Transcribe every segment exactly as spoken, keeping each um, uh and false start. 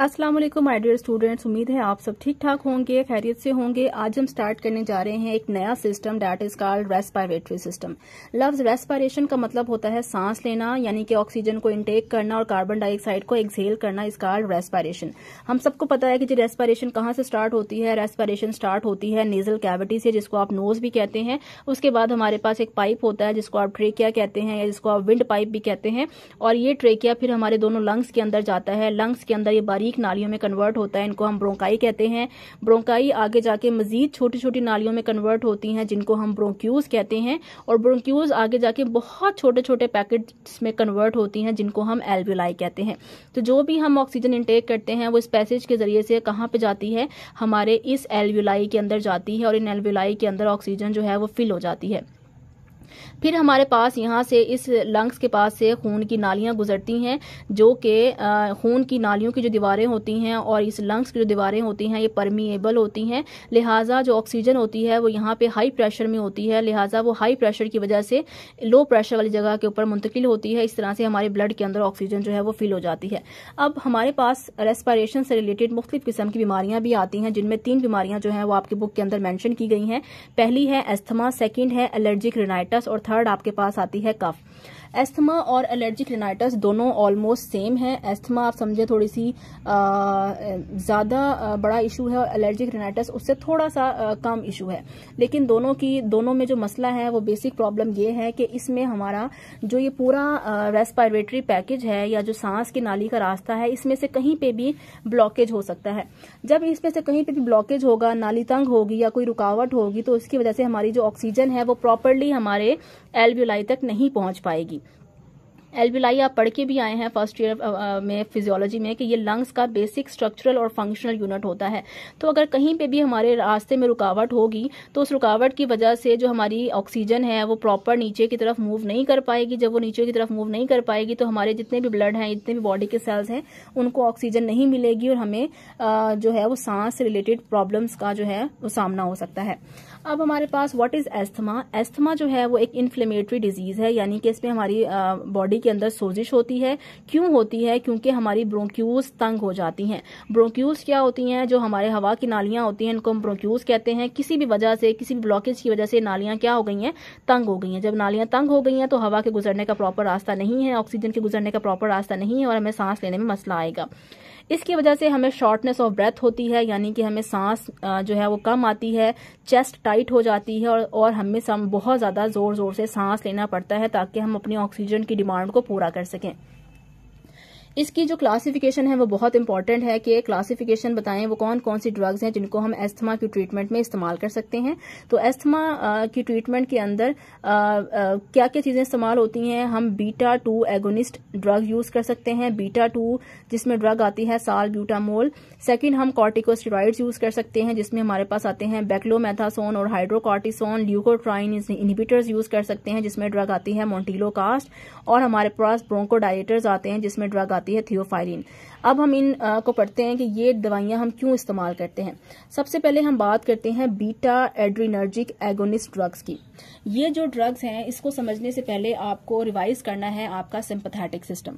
अस्सलाम वालेकुम my dear students, उम्मीद है आप सब ठीक ठाक होंगे, खैरियत से होंगे। आज हम स्टार्ट करने जा रहे हैं एक नया system, that is called respiratory system. लफ्ज रेस्पिरेशन का मतलब होता है सांस लेना, यानी कि ऑक्सीजन को इनटेक करना और कार्बन डाइऑक्साइड को एक्सहेल करना इज कॉल्ड रेस्पिरेशन। हम सबको पता है कि जी रेस्पिरेशन कहां से स्टार्ट होती है। रेस्पिरेशन स्टार्ट होती है नेजल कैविटी से, जिसको आप नोज भी कहते हैं। उसके बाद हमारे पास एक पाइप होता है जिसको आप ट्रेकिया कहते हैं या जिसको आप विंड पाइप भी कहते हैं, और ये ट्रेकिया फिर हमारे दोनों लंग्स के अंदर जाता है। लंग्स के अंदर ये बारीक नालियों में कन्वर्ट होता है, इनको हम ब्रोंकाई कहते हैं। ब्रोंकाई आगे जाके मजीद छोटी छोटी नालियों में कन्वर्ट होती हैं जिनको हम ब्रोंक्यूज कहते हैं, और ब्रोंक्यूज आगे जाके बहुत छोटे छोटे पैकेट्स में कन्वर्ट होती हैं जिनको हम एल्वियोलाई कहते हैं। तो जो भी हम ऑक्सीजन इनटेक करते हैं वो इस पैसेज के जरिए से कहाँ पे जाती है, हमारे इस एल्वियोलाई के अंदर जाती है, और इन एल्वियोलाई के अंदर ऑक्सीजन जो है वो फिल हो जाती है। फिर हमारे पास यहाँ से इस लंग्स के पास से खून की नालियाँ गुजरती हैं, जो कि खून की नालियों की जो दीवारें होती हैं और इस लंग्स की जो दीवारें होती हैं ये परमीएबल होती हैं, लिहाजा जो ऑक्सीजन होती है वो यहाँ पे हाई प्रेशर में होती है, लिहाजा वो हाई प्रेशर की वजह से लो प्रेशर वाली जगह के ऊपर मुंतकिल होती है। इस तरह से हमारे ब्लड के अंदर ऑक्सीजन जो है वो फिल हो जाती है। अब हमारे पास रेस्पिरेशन से रिलेटेड मुख्तलिफ किस्म की बीमारियाँ भी आती हैं, जिनमें तीन बीमारियाँ जो हैं वो आपकी बुक के अंदर मैंशन की गई हैं। पहली है एस्थमा, सेकेंड है एलर्जिक रिनाइटस, और थर्ड आपके पास आती है कफ। एस्थमा और एलर्जिक रिनाइटस दोनों ऑलमोस्ट सेम है। एस्थमा आप समझे थोड़ी सी ज़्यादा बड़ा इशू है, और एलर्जिक रिनाइटस उससे थोड़ा सा आ, कम इशू है, लेकिन दोनों की दोनों में जो मसला है वो बेसिक प्रॉब्लम ये है कि इसमें हमारा जो ये पूरा रेस्पिरेटरी पैकेज है या जो सांस की नाली का रास्ता है, इसमें से कहीं पर भी ब्लॉकेज हो सकता है। जब इसमें से कहीं पर भी ब्लॉकेज होगा, नाली तंग होगी या कोई रुकावट होगी, तो इसकी वजह से हमारी जो ऑक्सीजन है वो प्रॉपरली हमारे एल्वियोलाई तक नहीं पहुंच पाएगी। एल्वियोलाई आप पढ़ के भी आए हैं फर्स्ट ईयर में फिजियोलॉजी में कि ये लंग्स का बेसिक स्ट्रक्चरल और फंक्शनल यूनिट होता है। तो अगर कहीं पे भी हमारे रास्ते में रुकावट होगी तो उस रुकावट की वजह से जो हमारी ऑक्सीजन है वो प्रॉपर नीचे की तरफ मूव नहीं कर पाएगी। जब वो नीचे की तरफ मूव नहीं कर पाएगी तो हमारे जितने भी ब्लड हैं, जितने भी बॉडी के सेल्स हैं, उनको ऑक्सीजन नहीं मिलेगी, और हमें जो है वो सांस से रिलेटेड प्रॉब्लम्स का जो है वो सामना हो सकता है। अब हमारे पास व्हाट इज एस्थमा। एस्थमा जो है वो एक इन्फ्लेमेटरी डिजीज है, यानी कि इसमें हमारी बॉडी के अंदर सोजिश होती है। क्यों होती है? क्योंकि हमारी ब्रोंक्यूज तंग हो जाती हैं। ब्रोंक्यूज क्या होती हैं? जो हमारे हवा की नालियां होती हैं, इनको हम ब्रोंक्यूज कहते हैं। किसी भी वजह से, किसी भी ब्लॉकेज की वजह से नालियां क्या हो गई हैं, तंग हो गई हैं। जब नालियां तंग हो गई हैं तो हवा के गुजरने का प्रॉपर रास्ता नहीं है, ऑक्सीजन के गुजरने का प्रॉपर रास्ता नहीं है, और हमें सांस लेने में मसला आएगा। इसकी वजह से हमें शॉर्टनेस ऑफ ब्रेथ होती है, यानी कि हमें सांस जो है वो कम आती है, चेस्ट टाइट हो जाती है, और, और हमें बहुत ज़्यादा ज़ोर ज़ोर से सांस लेना पड़ता है ताकि हम अपनी ऑक्सीजन की डिमांड को पूरा कर सकें। इसकी जो क्लासिफिकेशन है वो बहुत इंपॉर्टेंट है कि क्लासिफिकेशन बताएं वो कौन कौन सी ड्रग्स हैं जिनको हम एस्थमा की ट्रीटमेंट में इस्तेमाल कर सकते हैं। तो एस्थमा की ट्रीटमेंट के अंदर क्या क्या चीज़ें इस्तेमाल होती हैं? हम beta two agonist drug use कर सकते हैं। बीटा टू जिसमें ड्रग आती है साल्ब्यूटामोल। सेकेंड, हम कॉर्टिकोस्टेरॉइड्स यूज़ कर सकते हैं, जिसमें हमारे पास आते हैं बेक्लोमेथासोन और हाइड्रोकॉर्टिसोन। ल्यूकोट्राइन इनहिबिटर्स यूज़ कर सकते हैं, जिसमें ड्रग आती है मोंटेलुकास्ट। और हमारे पास ब्रोंकोडायलेटर्स आते हैं, जिसमें ड्रग आती है थियोफाइलिन। अब हम इन आ, को पढ़ते हैं कि ये दवाइयां हम क्यों इस्तेमाल करते हैं। सबसे पहले हम बात करते हैं बीटा एड्रीनर्जिक एगोनिस्ट ड्रग्स की। ये जो ड्रग्स हैं इसको समझने से पहले आपको रिवाइज करना है आपका सिंपैथेटिक सिस्टम।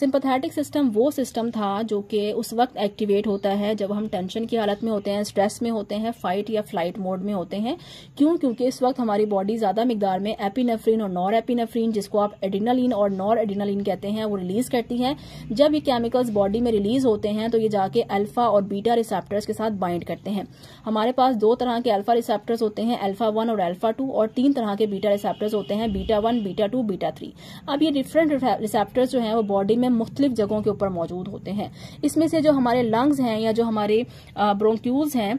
सिंपैथेटिक सिस्टम वो सिस्टम था जो कि उस वक्त एक्टिवेट होता है जब हम टेंशन की हालत में होते हैं, स्ट्रेस में होते हैं, फाइट या फ्लाइट मोड में होते हैं। क्यों? क्योंकि इस वक्त हमारी बॉडी ज्यादा मिकदार में एपिनेफ्रिन और नॉर एपिनेफ्रिन, जिसको आप एड्रेनालिन और नॉर एड्रेनालिन कहते हैं, वो रिलीज करती है। जब ये केमिकल्स बॉडी में रिलीज होते हैं तो ये जाके अल्फा और बीटा रिसेप्टर्स के साथ बाइंड करते हैं। हमारे पास दो तरह के अल्फा रिसेप्टर्स होते हैं, अल्फा वन और अल्फा टू, और तीन तरह के बीटा रिसेप्टर्स होते हैं, beta one, beta two, beta three. अब ये डिफरेंट रिसेप्टर्स जो हैं वो बॉडी में मुख्तलिफ जगहों के ऊपर मौजूद होते हैं। इसमें से जो हमारे लंग्स हैं या जो हमारे ब्रोंक्यूज हैं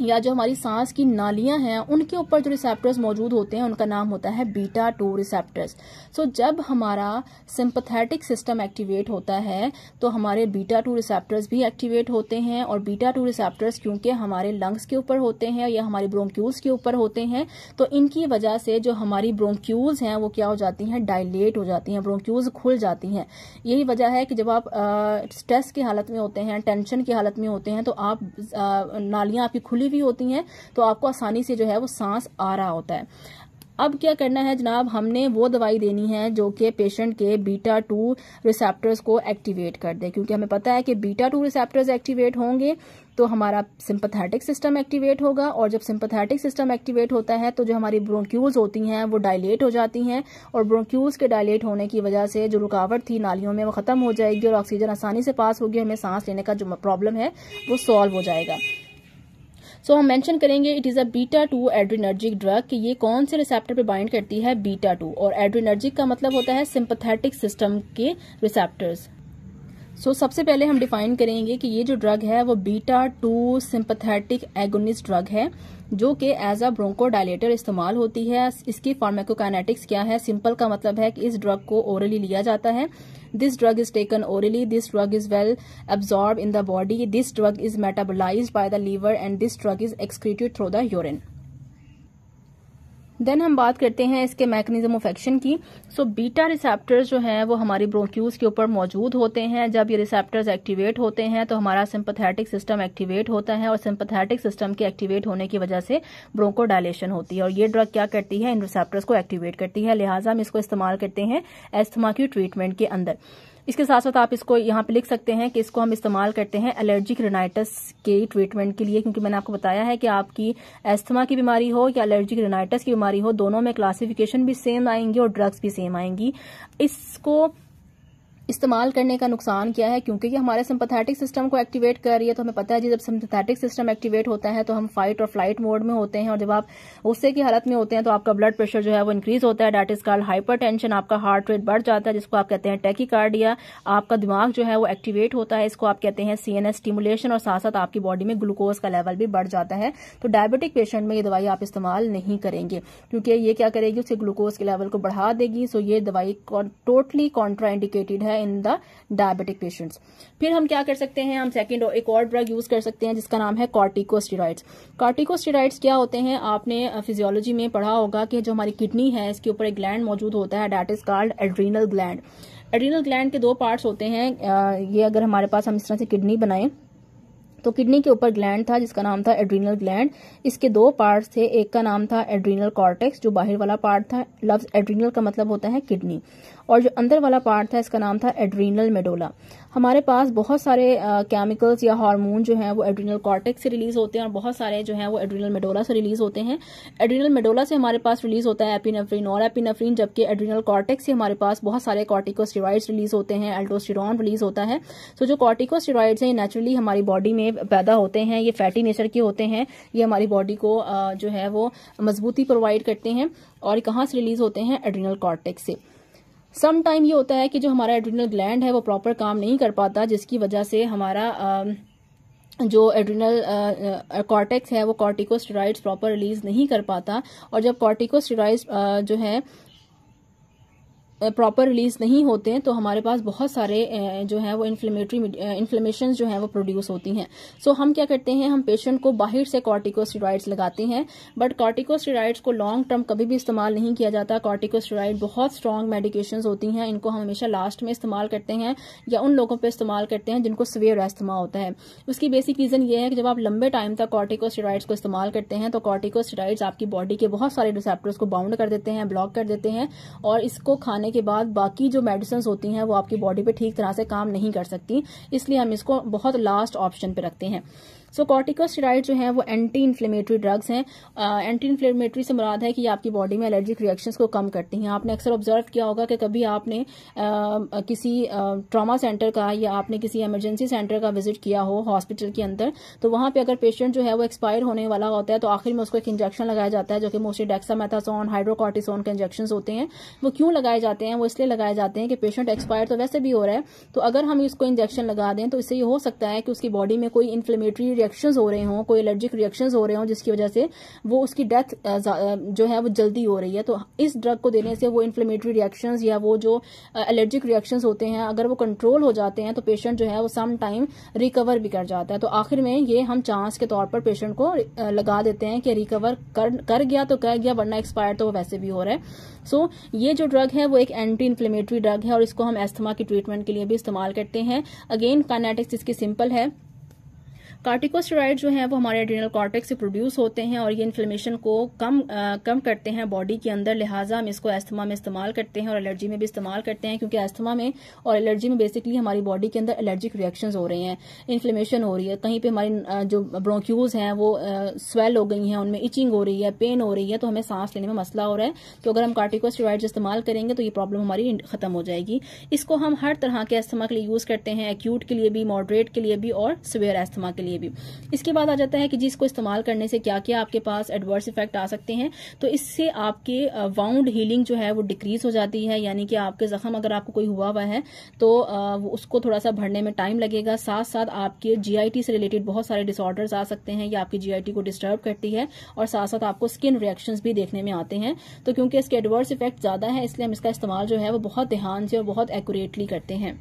या जो हमारी सांस की नालियां हैं, उनके ऊपर जो रिसेप्टर्स मौजूद होते हैं उनका नाम होता है बीटा टू रिसेप्टर्स। सो जब हमारा सिंपैथेटिक सिस्टम एक्टिवेट होता है तो हमारे बीटा टू रिसेप्टर्स भी एक्टिवेट होते हैं, और बीटा टू रिसेप्टर्स क्योंकि हमारे लंग्स के ऊपर होते हैं या हमारे ब्रोंक्यूज के ऊपर होते हैं, तो इनकी वजह से जो हमारी ब्रोंक्यूज हैं वो क्या हो जाती हैं, डायलेट हो जाती हैं, ब्रोंक्यूज खुल जाती हैं। यही वजह है कि जब आप स्ट्रेस की हालत में होते हैं, टेंशन की हालत में होते हैं, तो आप नालियाँ आपकी खुली भी होती हैं, तो आपको आसानी से जो है वो सांस आ रहा होता है। अब क्या करना है जनाब, हमने वो दवाई देनी है जो कि पेशेंट के बीटा टू रिसेप्टर्स को एक्टिवेट कर दे, क्योंकि हमें पता है कि बीटा टू रिसेप्टर्स एक्टिवेट होंगे तो हमारा सिंपैथेटिक सिस्टम एक्टिवेट होगा, और जब सिंपैथेटिक सिस्टम एक्टिवेट होता है तो जो हमारी ब्रोंक्यूल्स होती हैं वो डायलेट हो जाती हैं, और ब्रोंक्यूल्स के डायलेट होने की वजह से जो रुकावट थी नालियों में वो ख़त्म हो जाएगी और ऑक्सीजन आसानी से पास होगी, हमें सांस लेने का जो प्रॉब्लम है वो सॉल्व हो जाएगा। सो so, हम मेंशन करेंगे it is a beta two adrenergic drug कि ये कौन से रिसेप्टर पे बाइंड करती है, बीटा टू, और एड्रीनर्जिक का मतलब होता है सिंपैथेटिक सिस्टम के रिसेप्टर्स। सो so, सबसे पहले हम डिफाइन करेंगे कि ये जो ड्रग है वो beta two sympathetic agonist drug है जो कि एज अ ब्रोंकोडायलेटर इस्तेमाल होती है। इसकी फार्माकोकाइनेटिक्स क्या है, सिंपल का मतलब है कि इस ड्रग को ओरली लिया जाता है। This drug is taken orally, this drug is well absorb in the body, this drug is metabolized by the liver and this drug is excreted through the urine. Then हम बात करते हैं इसके mechanism of action की। So beta receptors जो हैं वो हमारी ब्रोंक्यूल्स के ऊपर मौजूद होते हैं। जब ये रिसेप्टर्स एक्टिवेट होते हैं तो हमारा सिंपैथेटिक सिस्टम एक्टिवेट होता है, और सिंपैथेटिक सिस्टम के एक्टिवेट होने की वजह से ब्रोंकोडायलेशन होती है, और ये ड्रग क्या करती है, इन रिसेप्टर्स को एक्टिवेट करती है। लिहाजा हम इसको इस्तेमाल करते हैं एस्थमा की ट्रीटमेंट के अंदर। इसके साथ साथ आप इसको यहाँ पे लिख सकते हैं कि इसको हम इस्तेमाल करते हैं एलर्जिक रिनाइटिस के ट्रीटमेंट के लिए, क्योंकि मैंने आपको बताया है कि आपकी एस्थमा की बीमारी हो या एलर्जिक रिनाइटिस की बीमारी हो, दोनों में क्लासिफिकेशन भी सेम आएंगी और ड्रग्स भी सेम आएंगी। इसको इस्तेमाल करने का नुकसान क्या है, क्योंकि ये हमारे सिंपैथेटिक सिस्टम को एक्टिवेट कर रही है, तो हमें पता है जी जब सिंपैथेटिक सिस्टम एक्टिवेट होता है तो हम फाइट और फ्लाइट मोड में होते हैं, और जब आप गुस्से की हालत में होते हैं तो आपका ब्लड प्रेशर जो है वो इंक्रीज होता है, डेट इज कॉल्ड हाइपरटेंशन। आपका हार्ट रेट बढ़ जाता है जिसको आप कहते हैं टैकीकार्डिया। आपका दिमाग जो है वो एक्टिवेट होता है, इसको आप कहते हैं सी एन एस स्टिमुलेशन, और साथ साथ आपकी बॉडी में ग्लूकोज का लेवल भी बढ़ जाता है। तो डायबिटिक पेशेंट में ये दवाई आप इस्तेमाल नहीं करेंगे, क्योंकि ये क्या करेगी, उसके ग्लूकोज के लेवल को बढ़ा देगी। सो ये दवाई टोटली कॉन्ट्राइंडिकेटेड है इन द डायबिटिक पेशेंट्स। फिर हम क्या कर सकते हैं, हम सेकंड और एक और ड्रग यूज कर सकते हैं जिसका नाम है कॉर्टिकोस्टेरॉइड्स। कॉर्टिकोस्टेरॉइड्स क्या होते हैं, आपने फिजियोलॉजी में पढ़ा होगा कि जो हमारी किडनी है इसके ऊपर एक ग्लैंड मौजूद होता है, that is called adrenal gland. Adrenal gland के दो पार्ट्स होते हैं, ये अगर हमारे पास हम इस तरह से किडनी बनाएं तो किडनी के ऊपर ग्लैंड था जिसका नाम था एड्रीनल ग्लैंड। इसके दो पार्ट्स थे, एक का नाम था एड्रीनल कॉर्टेक्स जो बाहर वाला पार्ट था, लफ्ज एड्रीनल का मतलब होता है किडनी, और जो अंदर वाला पार्ट था इसका नाम था एड्रीनल मेडोला। हमारे पास बहुत सारे केमिकल्स या हार्मोन जो हैं वो एड्रीनल कॉर्टेक्स से रिलीज होते हैं, और बहुत सारे जो हैं वो एड्रीनल मेडोला से रिलीज होते हैं। एड्रीनल मेडोला से हमारे पास रिलीज होता है एपिनेफ्रिन और एपिनेफ्रिन, जबकि एड्रीनल कॉर्टेक्स से हमारे पास बहुत सारे कॉर्टिकोस्टेरॉइड्स रिलीज होते हैं, एल्डोस्टेरॉन रिलीज होता है। तो जो कॉर्टिकोस्टेरॉइड्स हैं नेचुरली हमारी बॉडी में पैदा होते हैं, ये फैटी नेचर के होते हैं, ये हमारी बॉडी को जो है वो मजबूती प्रोवाइड करते हैं, और कहाँ से रिलीज होते हैं, एड्रीनल कॉर्टेक्स से। सम टाइम ये होता है कि जो हमारा एड्रीनल ग्लैंड है वो प्रॉपर काम नहीं कर पाता, जिसकी वजह से हमारा आ, जो एड्रीनल कॉर्टेक्स है वो कॉर्टिकोस्टेरॉइड्स प्रॉपर रिलीज नहीं कर पाता, और जब कॉर्टिकोस्टेरॉइड्स जो है प्रॉपर रिलीज नहीं होते हैं तो हमारे पास बहुत सारे जो है वो इन्फ्लेमेटरी इन्फ्लेमेशन जो है वो प्रोड्यूस होती हैं। सो so, हम क्या करते हैं, हम पेशेंट को बाहर से कॉर्टिकोस्टेरॉइड्स लगाते हैं, बट कॉर्टिकोस्टेरॉइड्स को लॉन्ग टर्म कभी भी इस्तेमाल नहीं किया जाता। कॉर्टिकोस्टेरॉइड बहुत स्ट्रॉन्ग मेडिकेशन होती हैं, इनको हम हमेशा लास्ट में इस्तेमाल करते हैं या उन लोगों पर इस्तेमाल करते हैं जिनको सीवियर अस्थमा होता है। उसकी बेसिक रीज़न ये है कि जब आप लंबे टाइम तक कॉर्टिकोस्टेरॉइड्स को इस्तेमाल करते हैं तो कॉर्टिकोस्टेरॉइड्स आपकी बॉडी के बहुत सारे रिसेप्टर्स को बाउंड कर देते हैं, ब्लॉक कर देते हैं, और इसको खाने के बाद बाकी जो मेडिसिन होती हैं वो आपकी बॉडी पे ठीक तरह से काम नहीं कर सकती, इसलिए हम इसको बहुत लास्ट ऑप्शन पे रखते हैं। सो कॉर्टिकोस्टेरॉइड जो हैं वो एंटी इन्फ्लेमेटरी ड्रग्स हैं। एंटी इन्फ्लेमेटरी से मुराद है कि ये आपकी बॉडी में एलर्जिक रिएक्शंस को कम करती हैं। आपने अक्सर ऑब्जर्व किया होगा कि कभी आपने uh, किसी ट्रॉमा uh, सेंटर का या आपने किसी इमरजेंसी सेंटर का विजिट किया हो हॉस्पिटल के अंदर, तो वहाँ पे अगर पेशेंट जो है वो एक्सपायर होने वाला होता है तो आखिर में उसको एक इंजेक्शन लगाया जाता है, जो कि मोस्टली डेक्सामेथासोन, हाइड्रोकॉर्टिसोन के इंजेक्शन होते हैं। वो क्यों लगाए जाते हैं, वो इसलिए लगाए जाते हैं कि पेशेंट एक्सपायर तो वैसे भी हो रहा है, तो अगर हम इसको इंजेक्शन लगा दें तो इससे ये हो सकता है कि उसकी बॉडी में कोई इन्फ्लेमेटरी रिएक्शंस हो रहे हों, कोई एलर्जिक रिएक्शंस हो रहे हों, जिसकी वजह से वो उसकी डेथ जो है वो जल्दी हो रही है। तो इस ड्रग को देने से वो इन्फ्लेमेटरी रिएक्शंस या वो जो एलर्जिक रिएक्शंस होते हैं अगर वो कंट्रोल हो जाते हैं तो पेशेंट जो है वो सम टाइम रिकवर भी कर जाता है। तो आखिर में ये हम चांस के तौर पर पेशेंट को लगा देते हैं कि रिकवर कर कर गया तो कर गया, वरना एक्सपायर तो वो वैसे भी हो रहा है। सो so, ये जो ड्रग है वो एक एंटी इन्फ्लेमेटरी ड्रग है, और इसको हम एस्थमा की ट्रीटमेंट के लिए भी इस्तेमाल करते हैं। अगेन काइनेटिक्स इसकी सिंपल है, कार्टिकोस्टेरॉइड जो हैं वो हमारे एड्रिनल कॉर्टेक्स से प्रोड्यूस होते हैं और ये इन्फ्लेमेशन को कम आ, कम करते हैं बॉडी के अंदर, लिहाजा हम इसको एस्थमा में इस्तेमाल करते हैं और एलर्जी में भी इस्तेमाल करते हैं, क्योंकि एस्थमा में और एलर्जी में बेसिकली हमारी बॉडी के अंदर एलर्जिक रिएक्शन हो रहे हैं, इन्फ्लेमेशन हो रही है, कहीं पर हमारी जो ब्रोंक्यूज हैं वो स्वेल हो गई हैं, उनमें इचिंग हो रही है, पेन हो रही है, तो हमें सांस लेने में मसला हो रहा है। तो अगर हम कार्टिकोस्टेरॉइड इस्तेमाल करेंगे तो ये प्रॉब्लम हमारी खत्म हो जाएगी। इसको हम हर तरह के एस्थमा के लिए यूज करते हैं, एक्यूट के लिए भी, मॉडरेट के लिए भी और सिवियर एस्थमा के लिए भी। इसके बाद आ जाता है कि जिसको इस्तेमाल करने से क्या क्या आपके पास एडवर्स इफेक्ट आ सकते हैं। तो इससे आपके वाउंड हीलिंग जो है वो डिक्रीज हो जाती है, यानी कि आपके जख्म अगर आपको कोई हुआ हुआ है तो उसको थोड़ा सा भरने में टाइम लगेगा। साथ साथ आपके जीआईटी से रिलेटेड बहुत सारे डिसऑर्डर्स आ सकते हैं या आपकी जीआईटी को डिस्टर्ब करती है, और साथ साथ आपको स्किन रिएक्शंस भी देखने में आते हैं। तो क्योंकि इसके एडवर्स इफेक्ट ज्यादा है इसलिए हम इसका इस्तेमाल जो है वो बहुत ध्यान से और बहुत एक्यूरेटली करते हैं।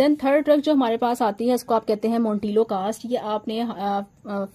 देन थर्ड ड्रग जो हमारे पास आती है इसको आप कहते हैं मोंटेलुकास्ट। ये आपने आ,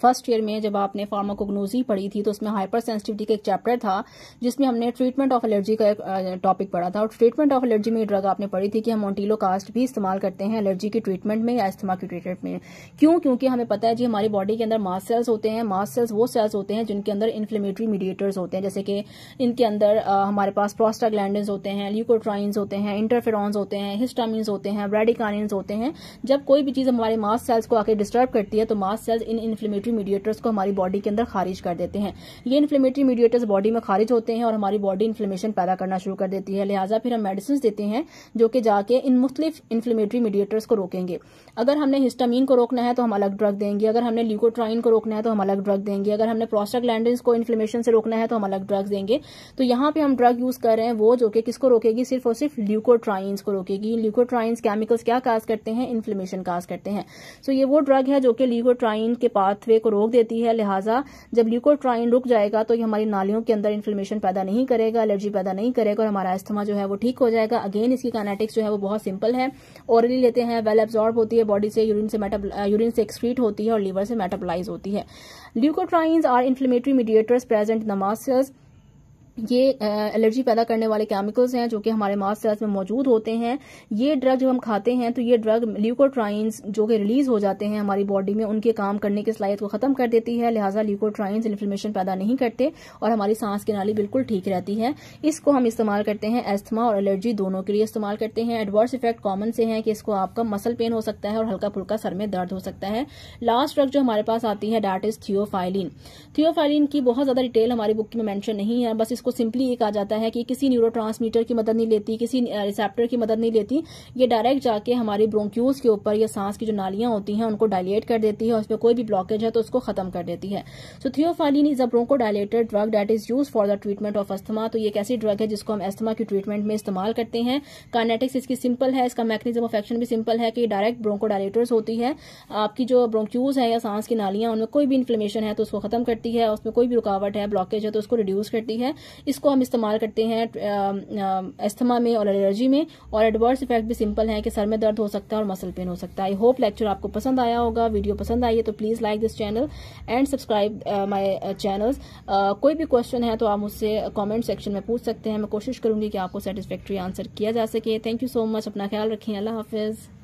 फर्स्ट ईयर में जब आपने फार्माकोग्नोजी पढ़ी थी तो उसमें हाइपर सेंसिटिविटी का एक चैप्टर था जिसमें हमने ट्रीटमेंट ऑफ एलर्जी का एक टॉपिक पढ़ा था, और ट्रीटमेंट ऑफ एलर्जी में ड्रग आपने पढ़ी थी कि हम मोंटेलुकास्ट भी इस्तेमाल करते हैं एलर्जी की ट्रीटमेंट में या अस्थमा की ट्रीटमेंट में। क्यों? क्योंकि हमें पता है जी हमारी बॉडी के अंदर मास सेल्स होते हैं, मास सेल्स वो सेल्स होते हैं जिनके अंदर इन्फ्लेमेटरी मीडिएटर्स होते हैं, जैसे कि इनके अंदर आ, हमारे पास प्रोस्टाग्लैंडिन्स होते हैं, ल्यूकोट्राइन्स होते हैं, इंटरफेरॉन्स होते हैं, हिस्टामिन्स होते हैं, ब्रेडिकाइन्स होते हैं। जब कोई भी चीज हमारे मास सेल्स को आकर डिस्टर्ब करती है तो मास सेल्स इन इन्फ्लेमेटरी मीडिएटर्स को हमारी बॉडी के अंदर खारिज कर देते हैं। ये इन्फ्लेमेटरी मीडिएटर्स बॉडी में खारिज होते हैं और हमारी बॉडी इन्फ्लेमेशन पैदा करना शुरू कर देती है, लिहाजा फिर हम मेडिसिन देते हैं जो कि जाके इन मुख्तलिफ इन्फ्लेमेटरी मीडिएटर्स को रोकेंगे। अगर हमने हिस्टामिन को रोकना है तो हम अलग ड्रग देंगे, अगर हमने ल्यूकोट्राइन को रोकना है तो हम अलग ड्रग देंगे, अगर हमने प्रोस्टाग्लैंडिन्स को इन्फ्लेमेशन से रोकना है तो हम अलग ड्रग्स देंगे। तो यहाँ पे हम ड्रग यूज कर रहे हैं वो जो कि किसको रोकेगी, सिर्फ और सिर्फ ल्यूकोट्राइन्स को रोकेगी। ल्यूकोट्राइन्स केमिकल्स क्या काज करते हैं, इन्फ्लेमेशन काज करते हैं। सो ये वो ड्रग है जो कि ल्यूकोट्राइन के पाथवे को रोक देती है, लिहाजा जब ल्यूकोट्राइन रुक जाएगा तो ये हमारी नालियों के अंदर इन्फ्लेमेशन पैदा नहीं करेगा, एलर्जी पैदा नहीं करेगा और हमारा अस्थमा जो है वो ठीक हो जाएगा। अगेन इसकी काइनेटिक्स जो है वो बहुत सिंपल है, ओरली लेते हैं, वेल एब्जॉर्ब होती है बॉडी से, यूरिन से यूरिन से एक्सक्रीट होती है और लीवर से मेटाबोलाइज होती है। Leukotrienes are inflammatory mediators present in the mast cells. ये एलर्जी पैदा करने वाले केमिकल्स हैं जो कि हमारे मास सेल्स में मौजूद होते हैं। ये ड्रग जब हम खाते हैं तो ये ड्रग ल्यूकोट्राइन्स जो कि रिलीज हो जाते हैं हमारी बॉडी में, उनके काम करने की सलाहियत को खत्म कर देती है, लिहाजा ल्यूकोट्राइन्स इन्फ्लेमेशन पैदा नहीं करते और हमारी सांस की नाली बिल्कुल ठीक रहती है। इसको हम इस्तेमाल करते हैं एस्थमा और एलर्जी दोनों के लिए इस्तेमाल करते हैं। एडवर्स इफेक्ट कॉमन से है कि इसको आपका मसल पेन हो सकता है और हल्का फुल्का सर में दर्द हो सकता है। लास्ट ड्रग जो हमारे पास आती है दैट इज थियोफाइलिन। थियोफाइलिन की बहुत ज्यादा डिटेल हमारी बुक में मेंशन नहीं है, बस को सिंपली ये कहा जाता है कि किसी न्यूरोट्रांसमीटर की मदद नहीं लेती, किसी रिसेप्टर की मदद नहीं लेती, ये डायरेक्ट जाके हमारे ब्रोंक्यूज के ऊपर या सांस की जो नालियां होती हैं उनको डायलेट कर देती है और उसमें कोई भी ब्लॉकेज है तो उसको खत्म कर देती है। So theophylline is a bronchodilated drug that is use for the treatment of asthma. तो ये एक ऐसी ड्रग है जिसको हम अस्थमा की ट्रीटमेंट में इस्तेमाल करते हैं। काइनेटिक्स इसकी सिंपल है, इसका मैकेनिज्म ऑफ एक्शन भी सिंपल है कि डायरेक्ट ब्रोंकोडायलेटर्स होती है, आपकी जो ब्रोंक्यूज है या सांस की नालियां उनमें कोई भी इन्फ्लेमेशन है तो उसको खत्म करती है, उसमें कोई भी रुकावट है, ब्लॉकेज है तो उसको रिड्यूस करती है। इसको हम इस्तेमाल करते हैं अस्थमा में और एलर्जी में, और एडवर्स इफेक्ट भी सिंपल है कि सर में दर्द हो सकता है और मसल पेन हो सकता है। आई होप लेक्चर आपको पसंद आया होगा। वीडियो पसंद आई है तो please like this channel and subscribe my channels. कोई भी क्वेश्चन है तो आप मुझसे कमेंट सेक्शन में पूछ सकते हैं, मैं कोशिश करूंगी कि आपको सेटिस्फैक्ट्री आंसर किया जा सके। थैंक यू सो मच, अपना ख्याल रखें, अल्लाह हाफिज।